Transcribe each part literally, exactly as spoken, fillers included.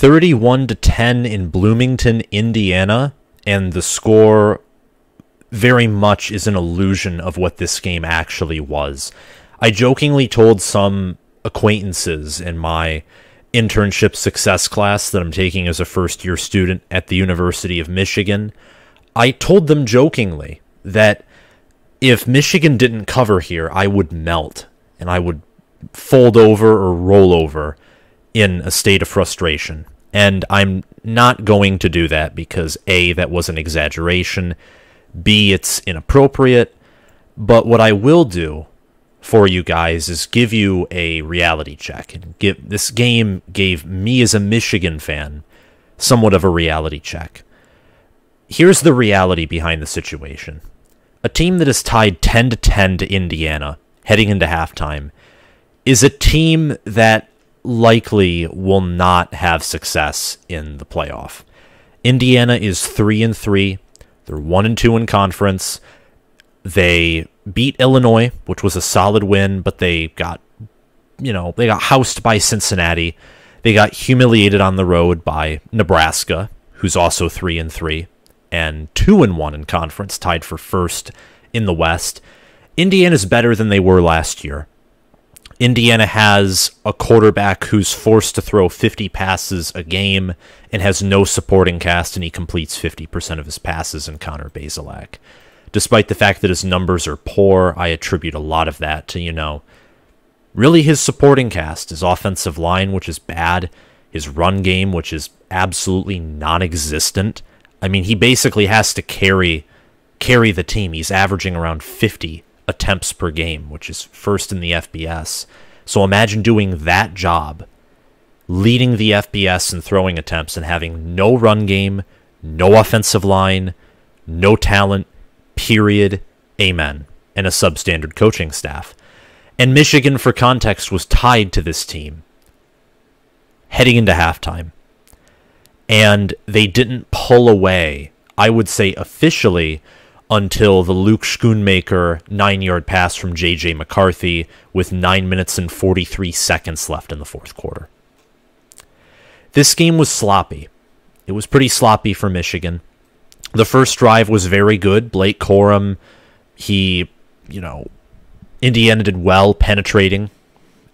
thirty-one to ten in Bloomington, Indiana, and the score very much is an illusion of what this game actually was. I jokingly told some acquaintances in my internship success class that I'm taking as a first-year student at the University of Michigan, I told them jokingly that if Michigan didn't cover here, I would melt and I would fold over or roll over in a state of frustration. And I'm not going to do that because, A, that was an exaggeration, B, it's inappropriate, but what I will do for you guys is give you a reality check. And give, this game gave me as a Michigan fan somewhat of a reality check. Here's the reality behind the situation. A team that is tied ten to ten to Indiana, heading into halftime, is a team that likely will not have success in the playoff. Indiana is three and three. They're one and two in conference. They beat Illinois, which was a solid win, but they got, you know, they got housed by Cincinnati. They got humiliated on the road by Nebraska, who's also three and three and two and one in conference, tied for first in the West. Indiana's better than they were last year. Indiana has a quarterback who's forced to throw fifty passes a game and has no supporting cast, and he completes fifty percent of his passes in Connor Bazelak. Despite the fact that his numbers are poor, I attribute a lot of that to, you know, really his supporting cast, his offensive line, which is bad, his run game, which is absolutely non-existent. I mean, he basically has to carry, carry the team. He's averaging around fifty attempts per game, which is first in the F B S. So imagine doing that job, leading the F B S in throwing attempts and having no run game, no offensive line, no talent, period, amen, and a substandard coaching staff. And Michigan, for context, was tied to this team heading into halftime. And they didn't pull away, I would say officially, until the Luke Schoonmaker nine-yard pass from J J McCarthy with nine minutes and forty-three seconds left in the fourth quarter. This game was sloppy. It was pretty sloppy for Michigan. The first drive was very good. Blake Corum, he, you know, Indiana did well penetrating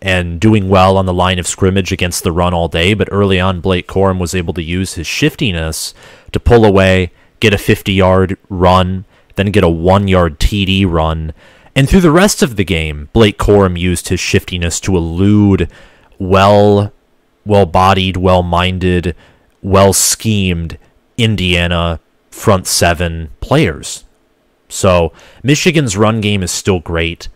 and doing well on the line of scrimmage against the run all day, but early on, Blake Corum was able to use his shiftiness to pull away, get a fifty-yard run, then get a one-yard T D run. And through the rest of the game, Blake Corum used his shiftiness to elude well, well-bodied, well-minded, well-schemed Indiana front seven players. So Michigan's run game is still great.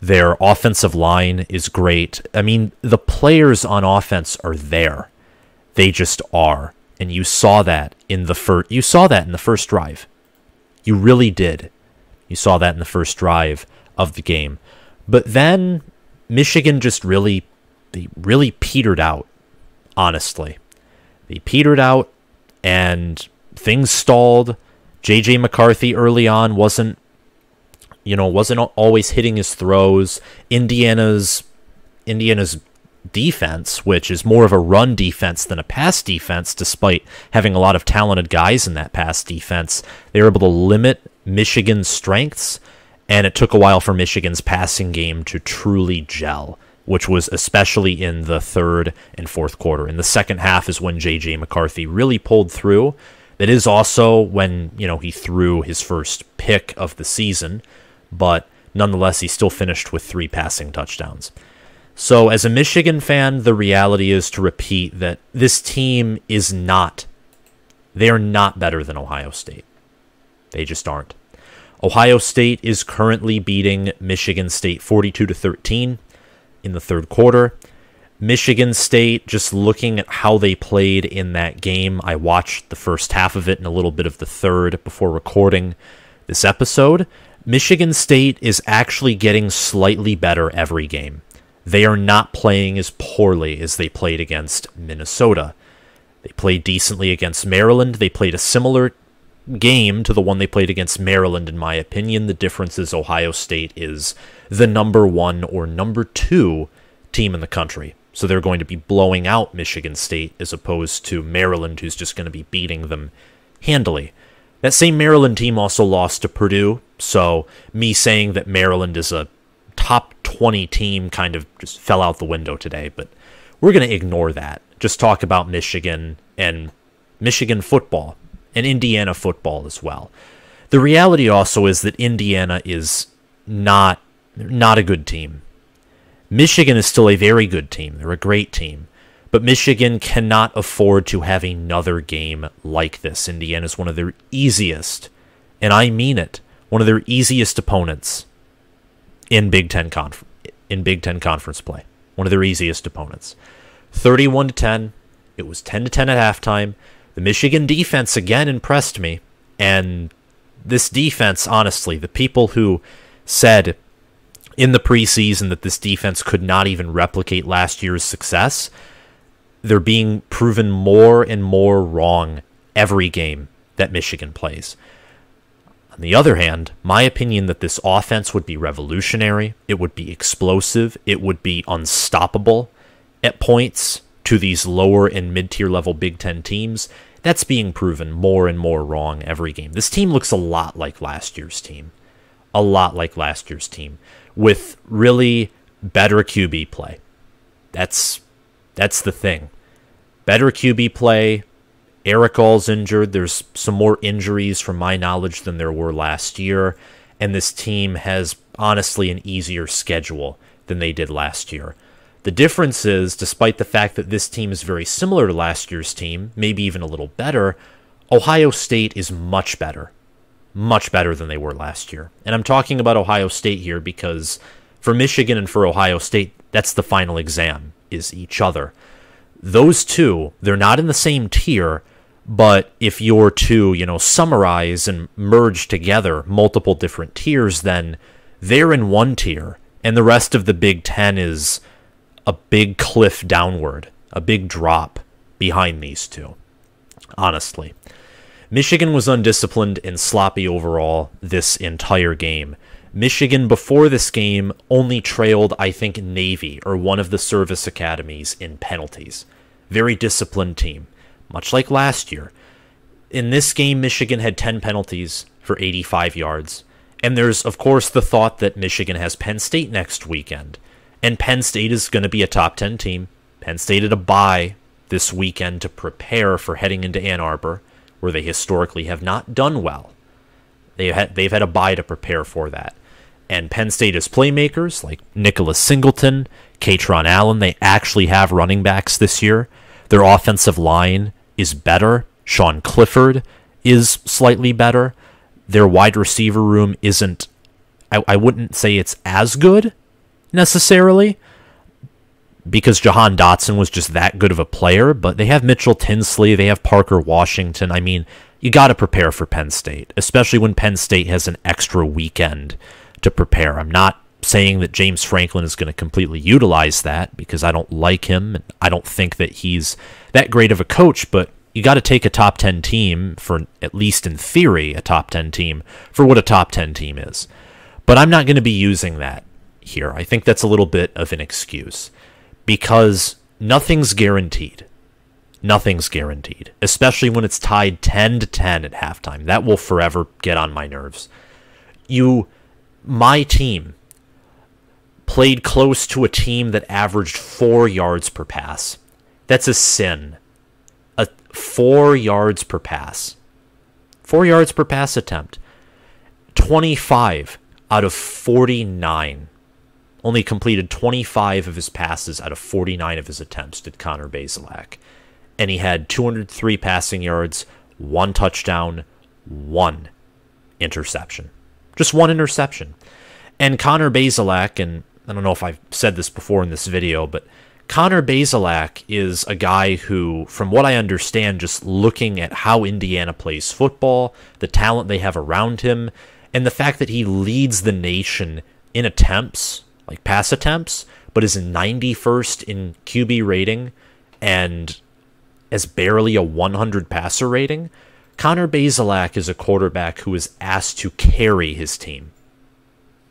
Their offensive line is great. I mean, the players on offense are there. They just are. And you saw that in the first. You saw that in the first drive. You really did. You saw that in the first drive of the game. But then Michigan just really, they really petered out. Honestly, they petered out, and things stalled. J J McCarthy early on wasn't, you know, wasn't always hitting his throws. Indiana's, Indiana's. defense, which is more of a run defense than a pass defense, despite having a lot of talented guys in that pass defense, they were able to limit Michigan's strengths, and it took a while for Michigan's passing game to truly gel, which was especially in the third and fourth quarter. In the second half is when J J. McCarthy really pulled through. That is also when, you know, he threw his first pick of the season, but nonetheless, he still finished with three passing touchdowns. So as a Michigan fan, the reality is to repeat that this team is not, they are not better than Ohio State. They just aren't. Ohio State is currently beating Michigan State forty-two to thirteen in the third quarter. Michigan State, just looking at how they played in that game, I watched the first half of it and a little bit of the third before recording this episode. Michigan State is actually getting slightly better every game. They are not playing as poorly as they played against Minnesota. They played decently against Maryland. They played a similar game to the one they played against Maryland, in my opinion. The difference is Ohio State is the number one or number two team in the country. So they're going to be blowing out Michigan State as opposed to Maryland, who's just going to be beating them handily. That same Maryland team also lost to Purdue, so me saying that Maryland is a top twenty team kind of just fell out the window today, but we're going to ignore that. Just talk about Michigan and Michigan football and Indiana football as well. The reality also is that Indiana is not, not a good team. Michigan is still a very good team. They're a great team. But Michigan cannot afford to have another game like this. Indiana is one of their easiest, and I mean it, one of their easiest opponents in Big Ten, conf in Big Ten conference play. One of their easiest opponents. thirty-one to ten. It was ten to ten at halftime. The Michigan defense again impressed me. And this defense, honestly, the people who said in the preseason that this defense could not even replicate last year's success, they're being proven more and more wrong every game that Michigan plays. On the other hand, my opinion that this offense would be revolutionary, it would be explosive, it would be unstoppable at points to these lower and mid-tier level Big Ten teams, that's being proven more and more wrong every game. This team looks a lot like last year's team. A lot like last year's team. With really better Q B play. That's... That's the thing. Better Q B play. Eric All's injured. There's some more injuries from my knowledge than there were last year. And this team has, honestly, an easier schedule than they did last year. The difference is, despite the fact that this team is very similar to last year's team, maybe even a little better, Ohio State is much better. Much better than they were last year. And I'm talking about Ohio State here because for Michigan and for Ohio State, that's the final exam. Is each other. Those two, they're not in the same tier, but if you're to, you know, summarize and merge together multiple different tiers, then they're in one tier, and the rest of the Big Ten is a big cliff downward, a big drop behind these two. Honestly. Michigan was undisciplined and sloppy overall this entire game. Michigan, before this game, only trailed, I think, Navy or one of the service academies in penalties. Very disciplined team, much like last year. In this game, Michigan had ten penalties for eighty-five yards. And there's, of course, the thought that Michigan has Penn State next weekend. And Penn State is going to be a top ten team. Penn State had a bye this weekend to prepare for heading into Ann Arbor, where they historically have not done well. They had, they've had a bye to prepare for that. And Penn State has playmakers like Nicholas Singleton, Catron Allen. They actually have running backs this year. Their offensive line is better. Sean Clifford is slightly better. Their wide receiver room isn't, I, I wouldn't say it's as good necessarily, because Jahan Dotson was just that good of a player, but they have Mitchell Tinsley, they have Parker Washington. I mean, you got to prepare for Penn State, especially when Penn State has an extra weekend to prepare. I'm not saying that James Franklin is going to completely utilize that because I don't like him and I don't think that he's that great of a coach, but you got to take a top ten team, for at least in theory, a top ten team, for what a top ten team is. But I'm not going to be using that here. I think that's a little bit of an excuse, because nothing's guaranteed. Nothing's guaranteed, especially when it's tied ten to ten at halftime. That will forever get on my nerves. You, my team played close to a team that averaged four yards per pass. That's a sin. A four yards per pass. Four yards per pass attempt. twenty-five out of forty-nine. Only completed twenty-five of his passes out of forty-nine of his attempts did Connor Bazelak. And he had two hundred three passing yards, one touchdown, one interception. Just one interception. And Connor Bazelak, and I don't know if I've said this before in this video, but Connor Bazelak is a guy who, from what I understand, just looking at how Indiana plays football, the talent they have around him, and the fact that he leads the nation in attempts, like pass attempts, but is ninety-first in Q B rating and as barely a one hundred passer rating, Connor Bazelak is a quarterback who is asked to carry his team.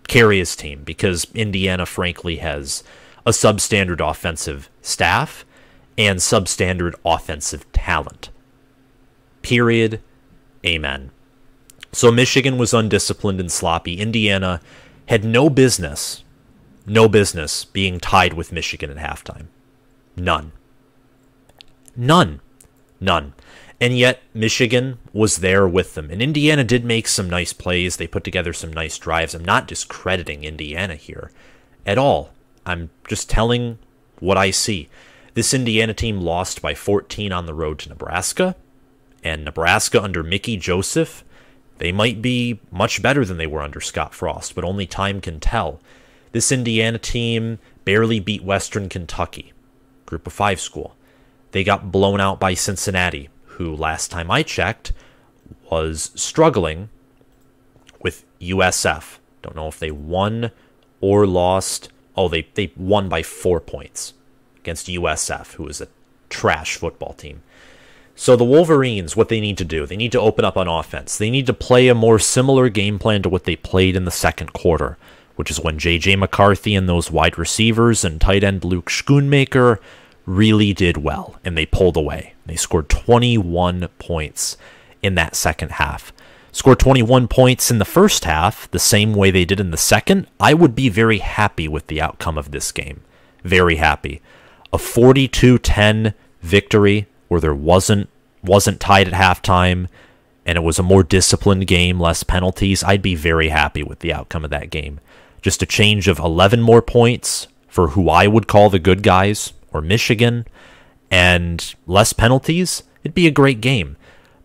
Carry his team, because Indiana, frankly, has a substandard offensive staff and substandard offensive talent. Period. Amen. So Michigan was undisciplined and sloppy. Indiana had no business, no business being tied with Michigan at halftime. None. None. None. And yet Michigan was there with them. And Indiana did make some nice plays. They put together some nice drives. I'm not discrediting Indiana here at all. I'm just telling what I see. This Indiana team lost by fourteen on the road to Nebraska. And Nebraska under Mickey Joseph, they might be much better than they were under Scott Frost, but only time can tell. This Indiana team barely beat Western Kentucky, Group of Five school. They got blown out by Cincinnati, who last time I checked was struggling with U S F. Don't know if they won or lost. Oh, they, they won by four points against U S F, who is a trash football team. So the Wolverines, what they need to do, they need to open up on offense. They need to play a more similar game plan to what they played in the second quarter, which is when J J. McCarthy and those wide receivers and tight end Luke Schoonmaker really did well, and they pulled away. They scored twenty-one points in that second half. Scored twenty-one points in the first half, the same way they did in the second. I would be very happy with the outcome of this game. Very happy. A forty-two ten victory, where there wasn't wasn't tied at halftime, and it was a more disciplined game, less penalties. I'd be very happy with the outcome of that game. Just a change of eleven more points for who I would call the good guys, or Michigan, and less penalties. It'd be a great game.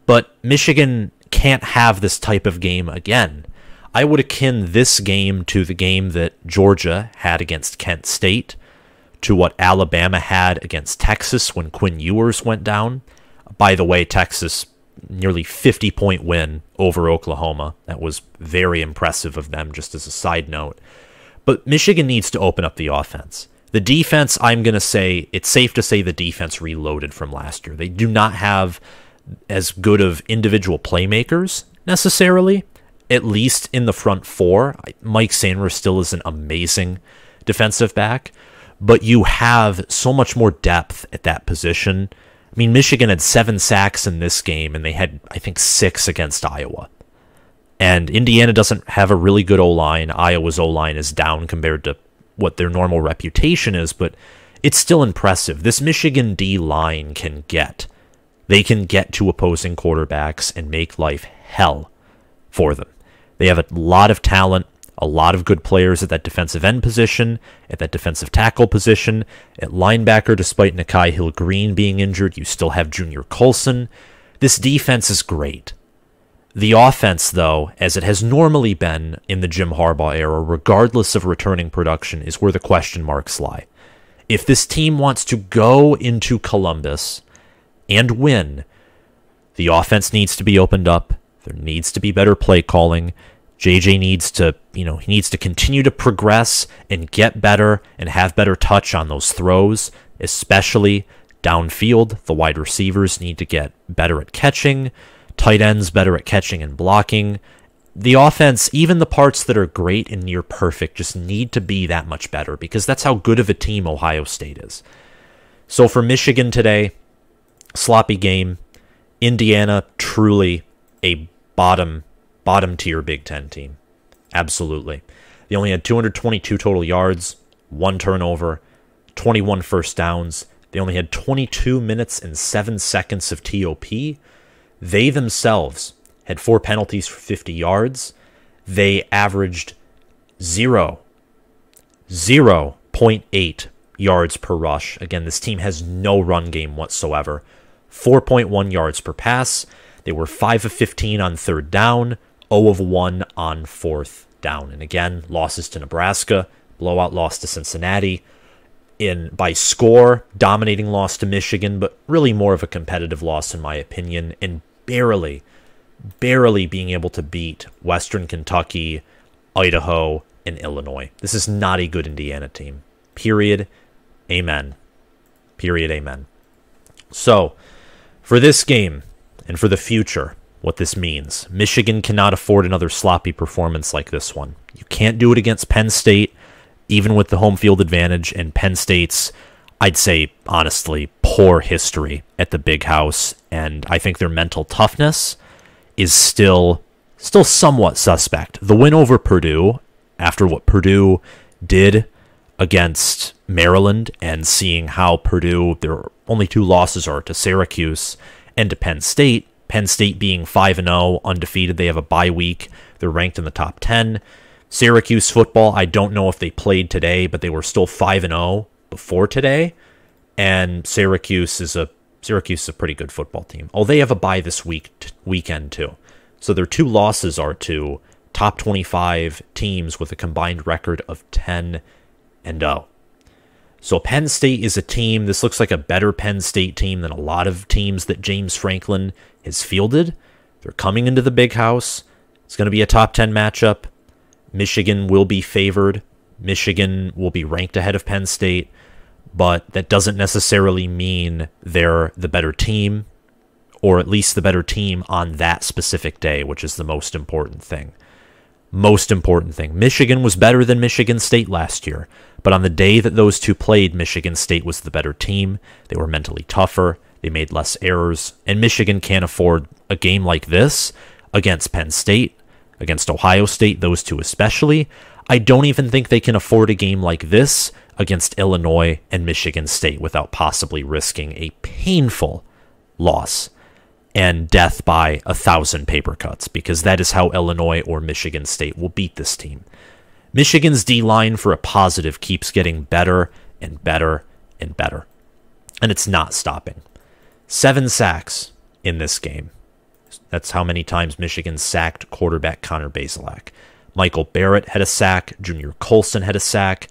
But Michigan can't have this type of game again. I would akin this game to the game that Georgia had against Kent State, to what Alabama had against Texas when Quinn Ewers went down. By the way, Texas, nearly fifty-point win over Oklahoma. That was very impressive of them, just as a side note. But Michigan needs to open up the offense. The defense, I'm going to say, it's safe to say the defense reloaded from last year. They do not have as good of individual playmakers, necessarily, at least in the front four. Mike Sandra still is an amazing defensive back, but you have so much more depth at that position. I mean, Michigan had seven sacks in this game, and they had, I think, six against Iowa. And Indiana doesn't have a really good O-line. Iowa's O-line is down compared to what their normal reputation is, but it's still impressive. This Michigan D-line can get. They can get to opposing quarterbacks and make life hell for them. They have a lot of talent. A lot of good players at that defensive end position, at that defensive tackle position, at linebacker. Despite Nikai Hill-Green being injured, you still have Junior Colson. This defense is great. The offense, though, as it has normally been in the Jim Harbaugh era, regardless of returning production, is where the question marks lie. If this team wants to go into Columbus and win, the offense needs to be opened up. There needs to be better play calling. J J needs to, you know, he needs to continue to progress and get better and have better touch on those throws, especially downfield. The wide receivers need to get better at catching, tight ends better at catching and blocking. The offense, even the parts that are great and near perfect, just need to be that much better, because that's how good of a team Ohio State is. So for Michigan today, sloppy game. Indiana, truly a bottom Bottom tier Big Ten team. Absolutely. They only had two hundred twenty-two total yards, one turnover, twenty-one first downs. They only had twenty-two minutes and seven seconds of T O P. They themselves had four penalties for fifty yards. They averaged zero, zero point eight yards per rush. Again, this team has no run game whatsoever. four point one yards per pass. They were five of fifteen on third down, zero of one on fourth down. And again, losses to Nebraska, blowout loss to Cincinnati. In by score, dominating loss to Michigan, but really more of a competitive loss in my opinion, and barely, barely being able to beat Western Kentucky, Idaho, and Illinois. This is not a good Indiana team. Period. Amen. Period. Amen. So, for this game, and for the future, what this means. Michigan cannot afford another sloppy performance like this one. You can't do it against Penn State, even with the home field advantage, and Penn State's, I'd say, honestly, poor history at the Big House, and I think their mental toughness is still still somewhat suspect. The win over Purdue, after what Purdue did against Maryland and seeing how Purdue, their only two losses are to Syracuse and to Penn State, Penn State being five and oh, undefeated. They have a bye week. They're ranked in the top ten. Syracuse football, I don't know if they played today, but they were still five and oh before today. And Syracuse is a Syracuse is a pretty good football team. Oh, they have a bye this week weekend too. So their two losses are to top twenty-five teams with a combined record of ten and oh. So Penn State is a team, this looks like a better Penn State team than a lot of teams that James Franklin has fielded. They're coming into the Big House. It's going to be a top ten matchup. Michigan will be favored. Michigan will be ranked ahead of Penn State, but that doesn't necessarily mean they're the better team, or at least the better team on that specific day, which is the most important thing. Most important thing. Michigan was better than Michigan State last year, but on the day that those two played, Michigan State was the better team. They were mentally tougher. They made less errors, and Michigan can't afford a game like this against Penn State, against Ohio State, those two especially. I don't even think they can afford a game like this against Illinois and Michigan State without possibly risking a painful loss and death by a thousand paper cuts, because that is how Illinois or Michigan State will beat this team. Michigan's D-line, for a positive, keeps getting better and better and better, and it's not stopping. Seven sacks in this game. That's how many times Michigan sacked quarterback Connor Bazelak. Michael Barrett had a sack. Junior Colson had a sack.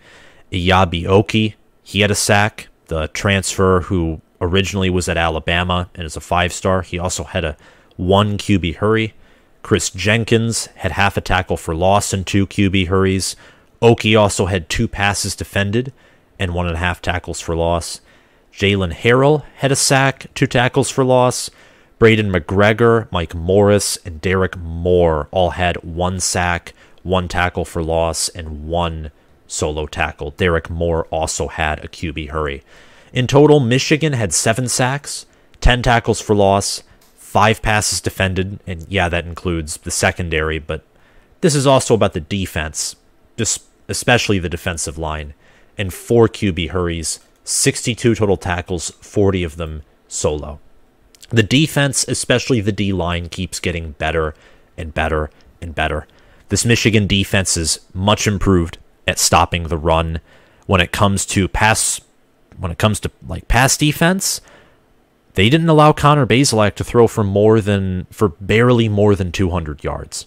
Iyabi Oki, he had a sack. The transfer who originally was at Alabama and is a five-star. He also had a one Q B hurry. Chris Jenkins had half a tackle for loss and two Q B hurries. Oki also had two passes defended and one and a half tackles for loss. Jalen Harrell had a sack, two tackles for loss. Brayden McGregor, Mike Morris, and Derek Moore all had one sack, one tackle for loss, and one solo tackle. Derek Moore also had a Q B hurry. In total, Michigan had seven sacks, ten tackles for loss, five passes defended, and yeah, that includes the secondary, but this is also about the defense, especially the defensive line, and four Q B hurries, sixty-two total tackles, forty of them solo. The defense, especially the D-line, keeps getting better and better and better. This Michigan defense is much improved at stopping the run. When it comes to pass, when it comes to like pass defense, they didn't allow Connor Bazelak to throw for more than for barely more than two hundred yards.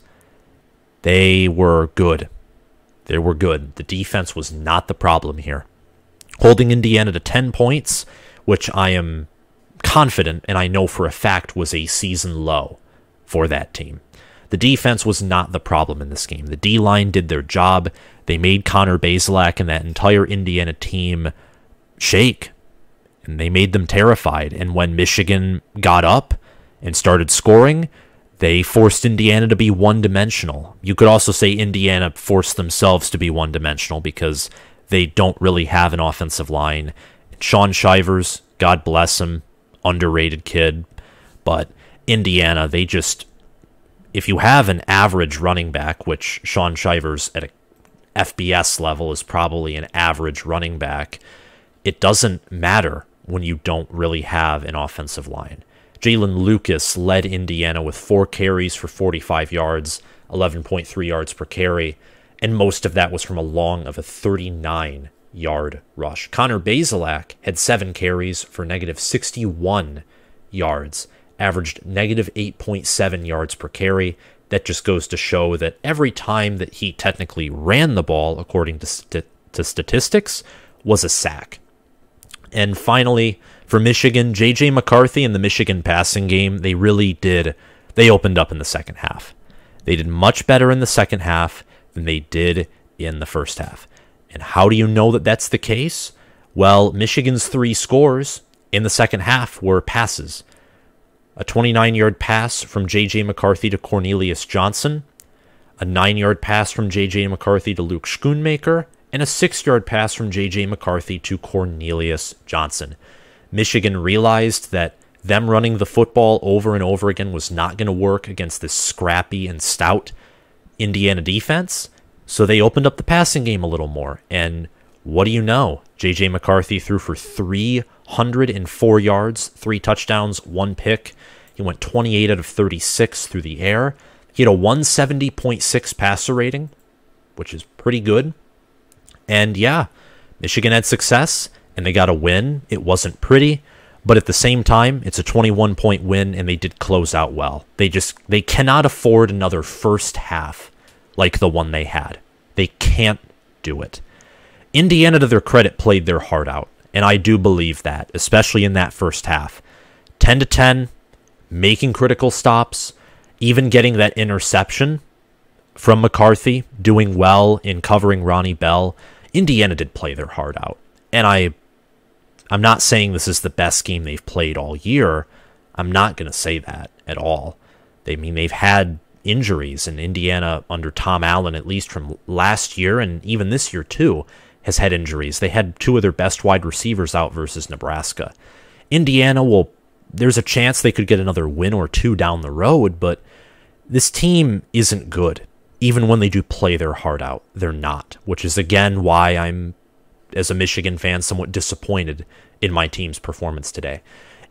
They were good. They were good. The defense was not the problem here. Holding Indiana to ten points, which I am confident, and I know for a fact, was a season low for that team. The defense was not the problem in this game. The D-line did their job. They made Connor Bazelak and that entire Indiana team shake, and they made them terrified. And when Michigan got up and started scoring, they forced Indiana to be one-dimensional. You could also say Indiana forced themselves to be one-dimensional because they don't really have an offensive line. Sean Shivers, God bless him, underrated kid, but Indiana, they just, if you have an average running back, which Sean Shivers at a F B S level is probably an average running back, it doesn't matter when you don't really have an offensive line. Jalen Lucas led Indiana with four carries for forty-five yards, eleven point three yards per carry, and most of that was from a long of a thirty-nine yard rush. Connor Bazelak had seven carries for negative sixty-one yards, averaged negative eight point seven yards per carry. That just goes to show that every time that he technically ran the ball, according to, st to statistics, was a sack. And finally, for Michigan, J J McCarthy and the Michigan passing game, they really did, they opened up in the second half. They did much better in the second half than they did in the first half. And how do you know that that's the case? Well, Michigan's three scores in the second half were passes. A twenty-nine yard pass from J J. McCarthy to Cornelius Johnson, a nine yard pass from J J. McCarthy to Luke Schoonmaker, and a six-yard pass from J J. McCarthy to Cornelius Johnson. Michigan realized that them running the football over and over again was not going to work against this scrappy and stout Indiana defense, so they opened up the passing game a little more. And what do you know? J J. McCarthy threw for three hundred four yards, three touchdowns, one pick. He went twenty-eight out of thirty-six through the air. He had a one seventy point six passer rating, which is pretty good. And yeah, Michigan had success, and they got a win. It wasn't pretty, but at the same time, it's a twenty-one point win, and they did close out well. They just they cannot afford another first half like the one they had. They can't do it. Indiana, to their credit, played their heart out, and I do believe that, especially in that first half. ten to ten, making critical stops, even getting that interception from McCarthy, doing well in covering Ronnie Bell. Indiana did play their heart out. And I, I'm not saying this is the best game they've played all year. I'm not going to say that at all. They I mean, they've had injuries, and Indiana under Tom Allen, at least from last year and even this year too, has had injuries. They had two of their best wide receivers out versus Nebraska. Indiana will, there's a chance they could get another win or two down the road, but this team isn't good. Even when they do play their heart out, they're not, which is, again, why I'm, as a Michigan fan, somewhat disappointed in my team's performance today.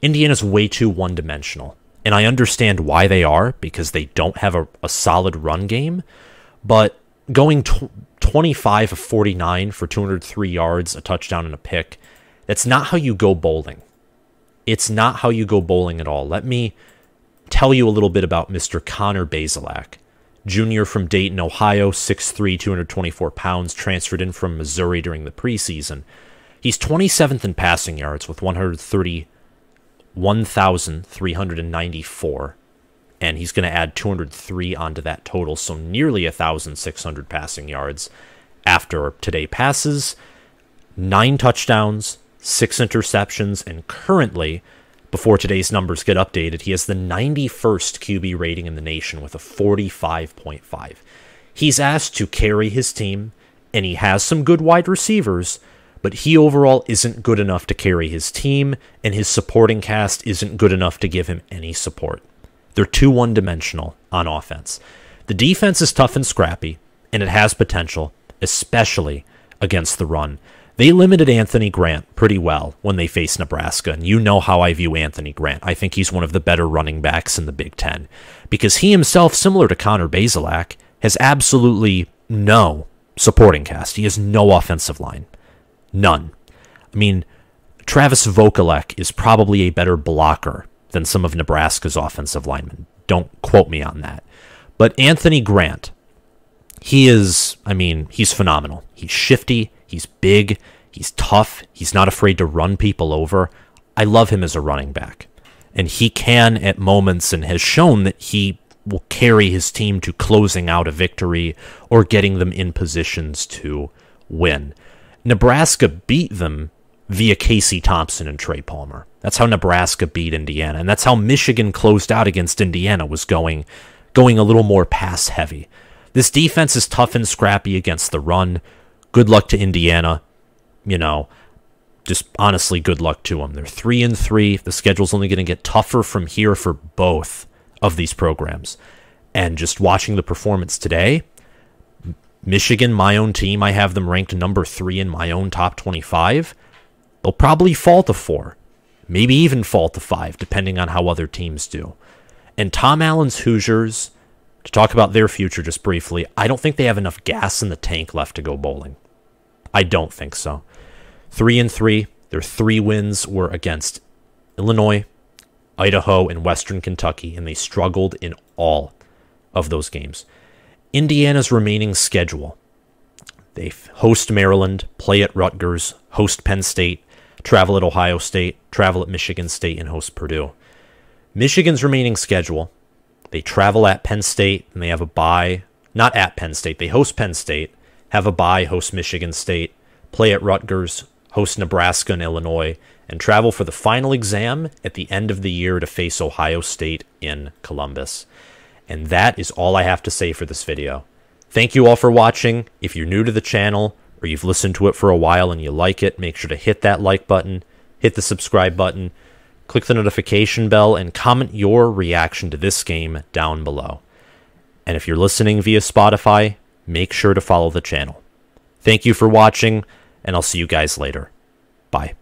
Indiana's way too one-dimensional, and I understand why they are, because they don't have a, a solid run game, but going twenty-five of forty-nine for two hundred three yards, a touchdown, and a pick, that's not how you go bowling. It's not how you go bowling at all. Let me tell you a little bit about Mister Connor Bazelak. Junior from Dayton, Ohio, six three, two hundred twenty-four pounds, transferred in from Missouri during the preseason. He's twenty-seventh in passing yards with one hundred thirty, one thousand three hundred ninety-four, and he's going to add two hundred three onto that total, so nearly one thousand six hundred passing yards after today passes, nine touchdowns, six interceptions, and currently, before today's numbers get updated, he has the ninety-first Q B rating in the nation with a forty-five point five. He's asked to carry his team, and he has some good wide receivers, but he overall isn't good enough to carry his team, and his supporting cast isn't good enough to give him any support. They're too one-dimensional on offense. The defense is tough and scrappy, and it has potential, especially against the run. They limited Anthony Grant pretty well when they faced Nebraska, and you know how I view Anthony Grant. I think he's one of the better running backs in the Big Ten, because he himself, similar to Connor Bazelak, has absolutely no supporting cast. He has no offensive line. None. I mean, Travis Vokalek is probably a better blocker than some of Nebraska's offensive linemen. Don't quote me on that. But Anthony Grant, he is, I mean, he's phenomenal. He's shifty. He's big, he's tough, he's not afraid to run people over. I love him as a running back. And he can at moments and has shown that he will carry his team to closing out a victory or getting them in positions to win. Nebraska beat them via Casey Thompson and Trey Palmer. That's how Nebraska beat Indiana, and that's how Michigan closed out against Indiana, was going, going a little more pass-heavy. This defense is tough and scrappy against the run. Good luck to Indiana, you know, just honestly good luck to them. They're three and three. The schedule's only going to get tougher from here for both of these programs. And just watching the performance today, Michigan, my own team, I have them ranked number three in my own top twenty-five. They'll probably fall to four, maybe even fall to five, depending on how other teams do. And Tom Allen's Hoosiers, to talk about their future just briefly, I don't think they have enough gas in the tank left to go bowling. I don't think so. Three and three. Their three wins were against Illinois, Idaho, and Western Kentucky, and they struggled in all of those games. Indiana's remaining schedule: they host Maryland, play at Rutgers, host Penn State, travel at Ohio State, travel at Michigan State, and host Purdue. Michigan's remaining schedule: they travel at Penn State, and they have a bye. Not at Penn State. They host Penn State, have a bye, host Michigan State, play at Rutgers, host Nebraska and Illinois, and travel for the final exam at the end of the year to face Ohio State in Columbus. And that is all I have to say for this video. Thank you all for watching. If you're new to the channel, or you've listened to it for a while and you like it, make sure to hit that like button, hit the subscribe button, click the notification bell, and comment your reaction to this game down below. And if you're listening via Spotify, make sure to follow the channel. Thank you for watching, and I'll see you guys later. Bye.